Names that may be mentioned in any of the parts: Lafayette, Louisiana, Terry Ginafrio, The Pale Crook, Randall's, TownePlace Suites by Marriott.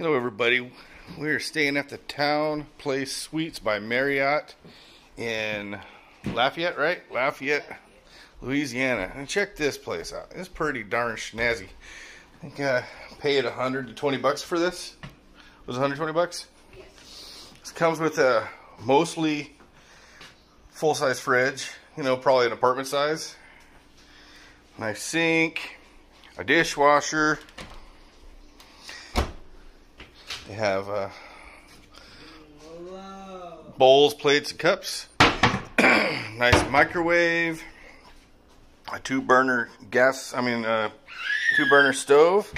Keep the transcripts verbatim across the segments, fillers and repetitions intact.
Hello everybody, we're staying at the TownePlace Suites by Marriott in Lafayette, right? Lafayette, Louisiana. And check this place out. It's pretty darn snazzy. I think I paid one hundred twenty bucks for this. Was it one hundred twenty bucks? Yes. This comes with a mostly full-size fridge, you know, probably an apartment size. Nice sink, a dishwasher. They have uh, bowls, plates, and cups. Nice microwave, a two-burner gas. I mean, uh, two-burner stove.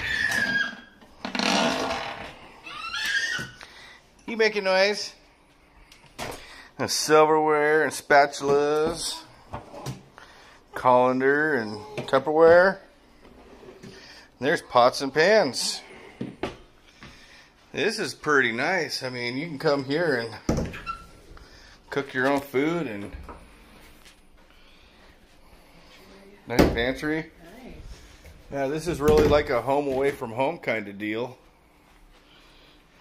You making noise? And silverware and spatulas, colander and Tupperware. And there's pots and pans. This is pretty nice. I mean, you can come here and cook your own food and nice pantry. Nice. Yeah, this is really like a home away from home kind of deal.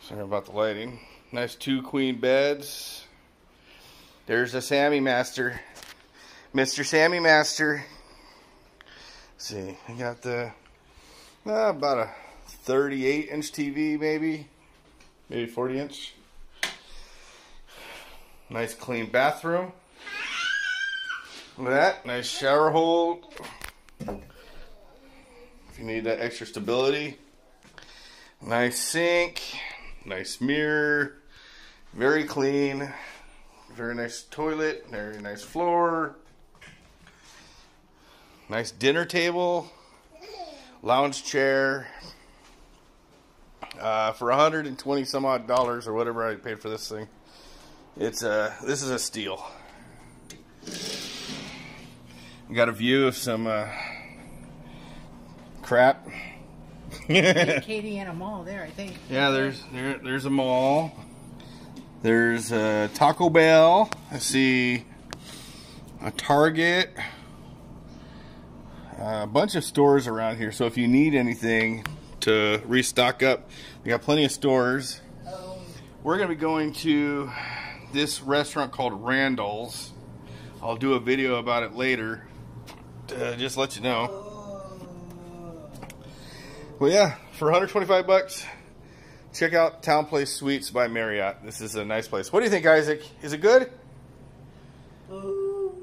Sorry about the lighting. Nice two queen beds. There's a Sammy Master. Mister Sammy Master. Let's see, I got the uh, about a thirty-eight inch T V maybe. Maybe forty inch. Nice clean bathroom. Look at that. Nice shower hold. If you need that extra stability. Nice sink. Nice mirror. Very clean. Very nice toilet. Very nice floor. Nice dinner table. Lounge chair. Uh, for one hundred twenty some odd dollars or whatever I paid for this thing, it's a uh, this is a steal. We got a view of some uh, crap. Katie and a mall there, I think. Yeah, there's there there's a mall. There's a Taco Bell. I see a Target. A bunch of stores around here. So if you need anything to restock up, we got plenty of stores. Oh. We're gonna be going to this restaurant called Randall's. I'll do a video about it later to just let you know. Oh. Well, yeah, for one hundred twenty-five bucks, check out TownePlace Suites by Marriott. This is a nice place. What do you think, Isaac? Is it good? Oh.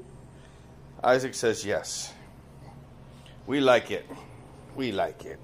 Isaac says yes. We like it. We like it.